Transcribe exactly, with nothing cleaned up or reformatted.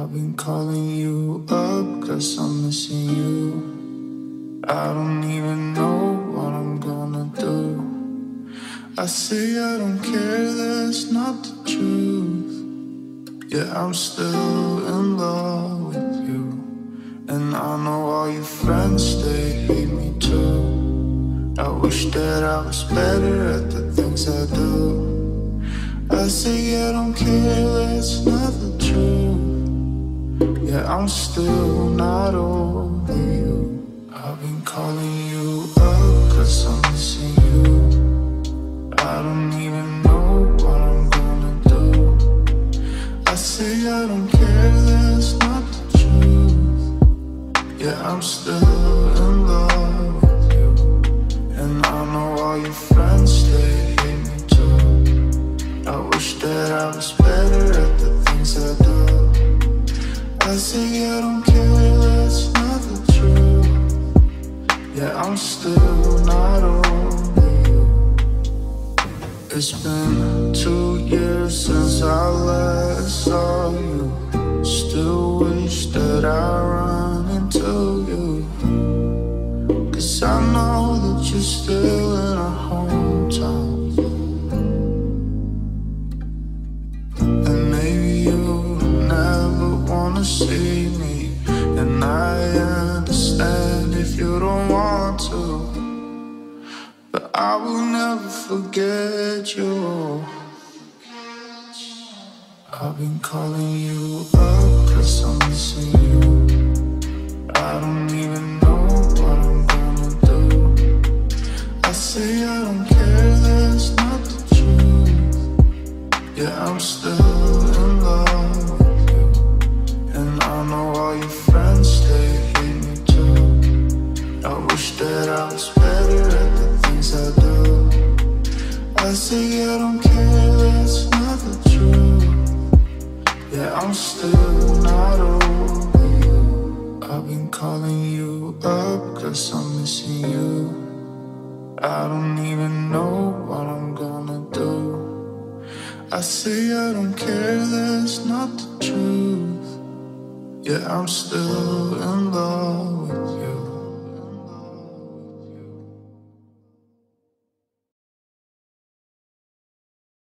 I've been calling you up 'cause I'm missing you. I don't even know what I'm gonna do. I say I don't care, that's not the truth. Yeah, I'm still in love with you. And I know all your friends, they hate me too. I wish that I was better at the things I do. I say I don't care, that's not the truth. Yeah, I'm still not over you. I've been calling you up 'cause I'm missing you. I don't even know what I'm gonna do. I say I don't care, that's not the truth. Yeah, I'm still in love with you. And I know all your friends, they hate me too. I wish that I was better at the things I do. I say I don't care, that's not the truth. Yeah, I'm still not over you. It's been two years since I last saw you. Still wish that I run into you. 'Cause I know that you're still in our hometown. See me, and I understand if you don't want to, but I will never forget you. I've been calling you up 'cause I'm missing you. I don't even know what I'm gonna do. I say I don't care, that's not the truth. Yeah, I'm still in love. I know all your friends, they hate me too. I wish that I was better at the things I do. I say I don't care, that's not the truth. Yeah, I'm still not over you. I've been calling you up 'cause I'm missing you. I don't even know what I'm gonna do. I say I don't care, that's not the truth. Yeah, I'm still in love with you.